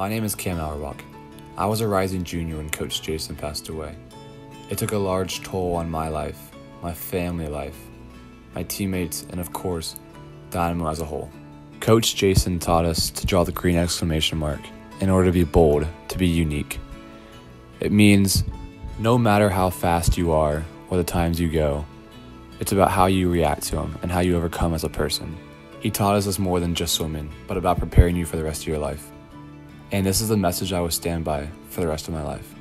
My name is Cam Auerbach. I was a rising junior when Coach Jason passed away. It took a large toll on my life, my family life, my teammates, and of course, Dynamo as a whole. Coach Jason taught us to draw the green exclamation mark in order to be bold, to be unique. It means no matter how fast you are or the times you go, it's about how you react to them and how you overcome as a person. He taught us more than just swimming, but about preparing you for the rest of your life. And this is the message I will stand by for the rest of my life.